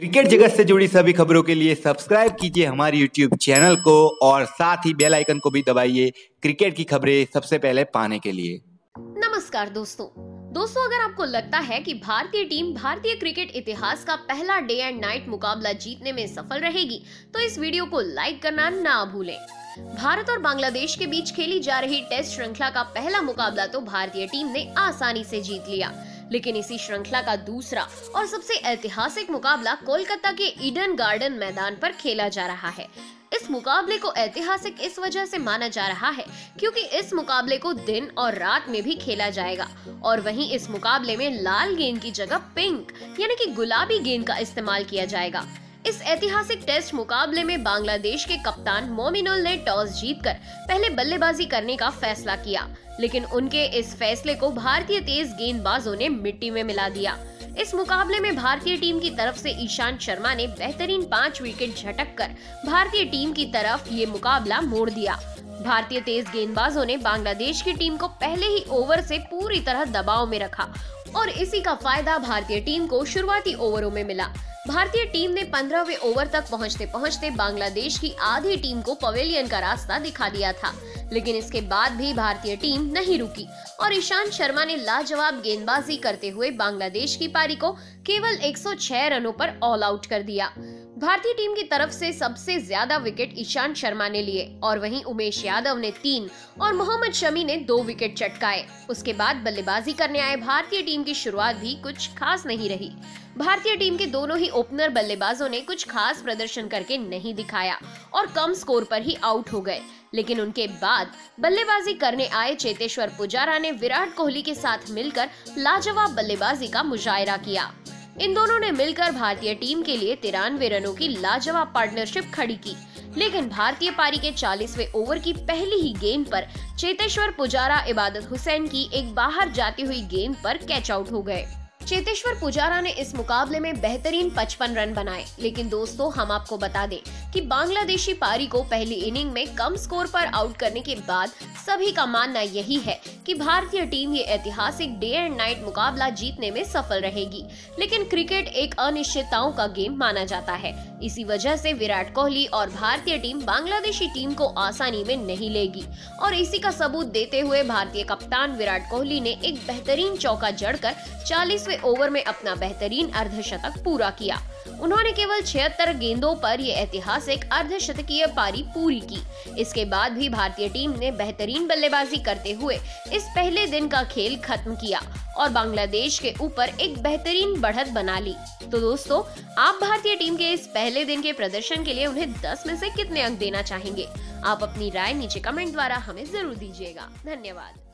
Cricket जगत से जुड़ी सभी खबरों के लिए सब्सक्राइब कीजिए हमारे यूट्यूब चैनल को और साथ ही बेल आइकन को भी दबाइए क्रिकेट की खबरें सबसे पहले पाने के लिए। नमस्कार दोस्तों, अगर आपको लगता है कि भारतीय टीम भारतीय क्रिकेट इतिहास का पहला डे एंड नाइट मुकाबला जीतने में सफल रहेगी तो इस वीडियो को लाइक करना ना भूलें। भारत और बांग्लादेश के बीच खेली जा रही टेस्ट श्रृंखला का पहला मुकाबला तो भारतीय टीम ने आसानी से जीत लिया, लेकिन इसी श्रृंखला का दूसरा और सबसे ऐतिहासिक मुकाबला कोलकाता के ईडन गार्डन मैदान पर खेला जा रहा है। इस मुकाबले को ऐतिहासिक इस वजह से माना जा रहा है क्योंकि इस मुकाबले को दिन और रात में भी खेला जाएगा और वहीं इस मुकाबले में लाल गेंद की जगह पिंक यानी कि गुलाबी गेंद का इस्तेमाल किया जाएगा। इस ऐतिहासिक टेस्ट मुकाबले में बांग्लादेश के कप्तान मोमिनुल ने टॉस जीतकर पहले बल्लेबाजी करने का फैसला किया, लेकिन उनके इस फैसले को भारतीय तेज गेंदबाजों ने मिट्टी में मिला दिया। इस मुकाबले में भारतीय टीम की तरफ से ईशांत शर्मा ने बेहतरीन 5 विकेट झटक कर भारतीय टीम की तरफ ये मुकाबला मोड़ दिया। भारतीय तेज गेंदबाजों ने बांग्लादेश की टीम को पहले ही ओवर से पूरी तरह दबाव में रखा और इसी का फायदा भारतीय टीम को शुरुआती ओवरों में मिला। भारतीय टीम ने 15वें ओवर तक पहुंचते बांग्लादेश की आधी टीम को पवेलियन का रास्ता दिखा दिया था, लेकिन इसके बाद भी भारतीय टीम नहीं रुकी और ईशांत शर्मा ने लाजवाब गेंदबाजी करते हुए बांग्लादेश की पारी को केवल 106 रनों पर ऑल आउट कर दिया। भारतीय टीम की तरफ से सबसे ज्यादा विकेट ईशांत शर्मा ने लिए और वहीं उमेश यादव ने 3 और मोहम्मद शमी ने 2 विकेट चटकाए। उसके बाद बल्लेबाजी करने आए भारतीय टीम की शुरुआत भी कुछ खास नहीं रही। भारतीय टीम के दोनों ही ओपनर बल्लेबाजों ने कुछ खास प्रदर्शन करके नहीं दिखाया और कम स्कोर पर ही आउट हो गए, लेकिन उनके बाद बल्लेबाजी करने आए चैतेश्वर पुजारा ने विराट कोहली के साथ मिलकर लाजवाब बल्लेबाजी का मुजाहिरा किया। इन दोनों ने मिलकर भारतीय टीम के लिए 93 रनों की लाजवाब पार्टनरशिप खड़ी की, लेकिन भारतीय पारी के 40वें ओवर की पहली ही गेंद पर चैतेश्वर पुजारा इबादत हुसैन की एक बाहर जाती हुई गेंद पर कैच आउट हो गए। चैतेश्वर पुजारा ने इस मुकाबले में बेहतरीन 55 रन बनाए, लेकिन दोस्तों हम आपको बता दें कि बांग्लादेशी पारी को पहली इनिंग में कम स्कोर पर आउट करने के बाद सभी का मानना यही है कि भारतीय टीम ये ऐतिहासिक डे एंड नाइट मुकाबला जीतने में सफल रहेगी, लेकिन क्रिकेट एक अनिश्चितताओं का गेम माना जाता है। इसी वजह से विराट कोहली और भारतीय टीम बांग्लादेशी टीम को आसानी में नहीं लेगी और इसी का सबूत देते हुए भारतीय कप्तान विराट कोहली ने एक बेहतरीन चौका जड़कर 40वें ओवर में अपना बेहतरीन अर्धशतक पूरा किया। उन्होंने केवल 76 गेंदों पर ये ऐतिहासिक अर्धशतकीय पारी पूरी की। इसके बाद भी भारतीय टीम ने बेहतरीन बल्लेबाजी करते हुए इस पहले दिन का खेल खत्म किया और बांग्लादेश के ऊपर एक बेहतरीन बढ़त बना ली। तो दोस्तों, आप भारतीय टीम के इस पहले दिन के प्रदर्शन के लिए उन्हें 10 में से कितने अंक देना चाहेंगे? आप अपनी राय नीचे कमेंट द्वारा हमें जरूर दीजिएगा। धन्यवाद।